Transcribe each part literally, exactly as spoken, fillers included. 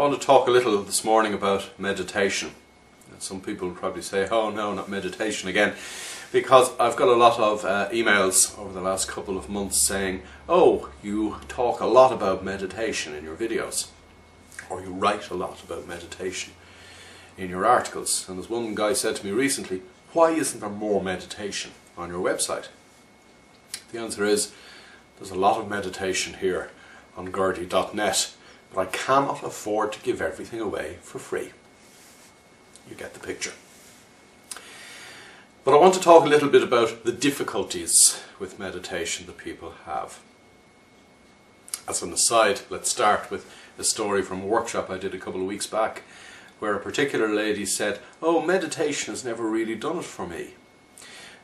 I want to talk a little this morning about meditation. Some people will probably say, oh no, not meditation again, because I've got a lot of uh, emails over the last couple of months saying, oh, you talk a lot about meditation in your videos, or you write a lot about meditation in your articles. And as one guy said to me recently, why isn't there more meditation on your website? The answer is, there's a lot of meditation here on Gurdjieff dot net, but I cannot afford to give everything away for free. You get the picture. But I want to talk a little bit about the difficulties with meditation that people have. As an aside, let's start with a story from a workshop I did a couple of weeks back, where a particular lady said, oh, meditation has never really done it for me.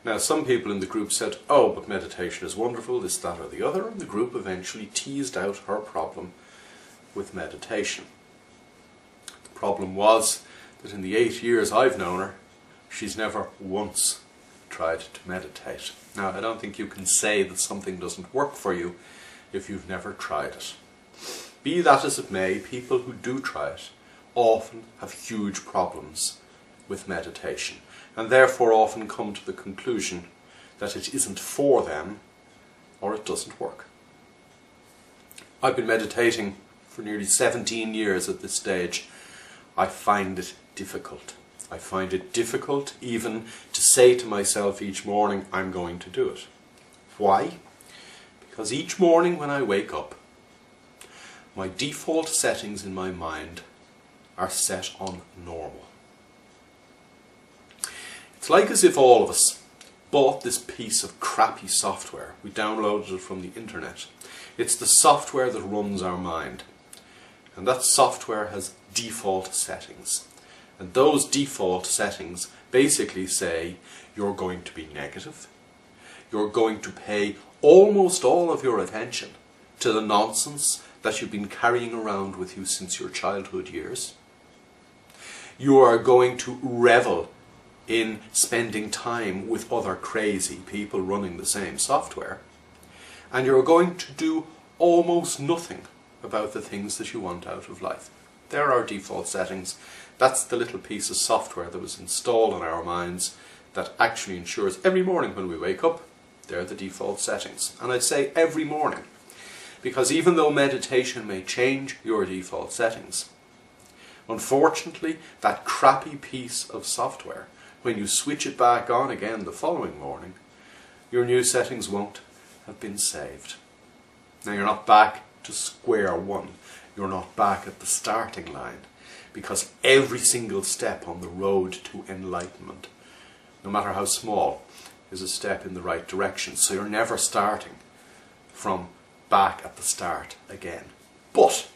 Now, some people in the group said, oh, but meditation is wonderful, this, that, or the other, and the group eventually teased out her problem with meditation. The problem was that in the eight years I've known her, she's never once tried to meditate. Now, I don't think you can say that something doesn't work for you if you've never tried it. Be that as it may, people who do try it often have huge problems with meditation, and therefore often come to the conclusion that it isn't for them, or it doesn't work. I've been meditating for nearly seventeen years at this stage. I find it difficult. I find it difficult even to say to myself each morning, I'm going to do it. Why? Because each morning when I wake up, my default settings in my mind are set on normal. It's like as if all of us bought this piece of crappy software. We downloaded it from the internet. It's the software that runs our mind. And that software has default settings. And those default settings basically say you're going to be negative. You're going to pay almost all of your attention to the nonsense that you've been carrying around with you since your childhood years. You are going to revel in spending time with other crazy people running the same software. And you're going to do almost nothing about the things that you want out of life. There are default settings. That's the little piece of software that was installed in our minds that actually ensures every morning when we wake up, they're the default settings. And I say every morning, because even though meditation may change your default settings, unfortunately, that crappy piece of software, when you switch it back on again the following morning, your new settings won't have been saved. Now, you're not back to square one. You're not back at the starting line, because every single step on the road to enlightenment, no matter how small, is a step in the right direction. So you're never starting from back at the start again. But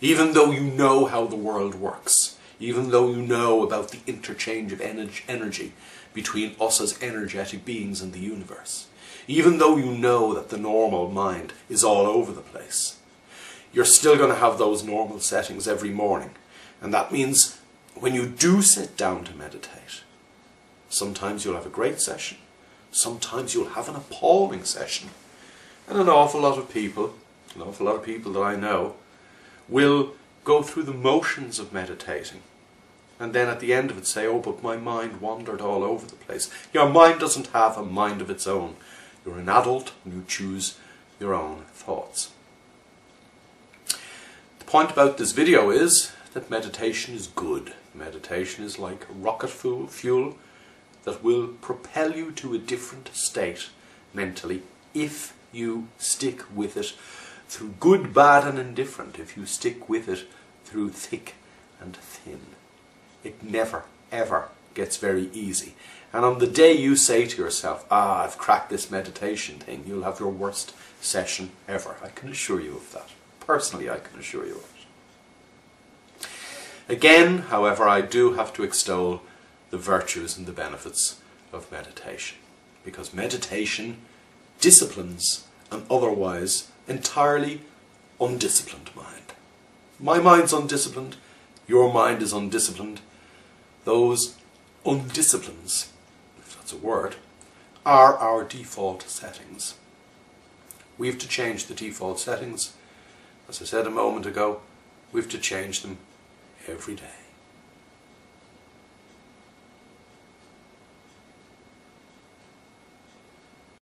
even though you know how the world works, even though you know about the interchange of energy between us as energetic beings and the universe, even though you know that the normal mind is all over the place, you're still going to have those normal settings every morning. And that means when you do sit down to meditate, sometimes you'll have a great session, sometimes you'll have an appalling session. And an awful lot of people, an awful lot of people that I know, will go through the motions of meditating. And then at the end of it say, oh, but my mind wandered all over the place. Your mind doesn't have a mind of its own. You're an adult and you choose your own thoughts. The point about this video is that meditation is good. Meditation is like rocket fuel that will propel you to a different state mentally if you stick with it through good, bad and indifferent, if you stick with it through thick and thin. It never, ever gets very easy. And on the day you say to yourself, ah, I've cracked this meditation thing, you'll have your worst session ever. I can assure you of that. Personally, I can assure you of it. Again, however, I do have to extol the virtues and the benefits of meditation, because meditation disciplines an otherwise entirely undisciplined mind. My mind's undisciplined. Your mind is undisciplined. Those undisciplines, if that's a word, are our default settings. We have to change the default settings, as I said a moment ago, We have to change them every day.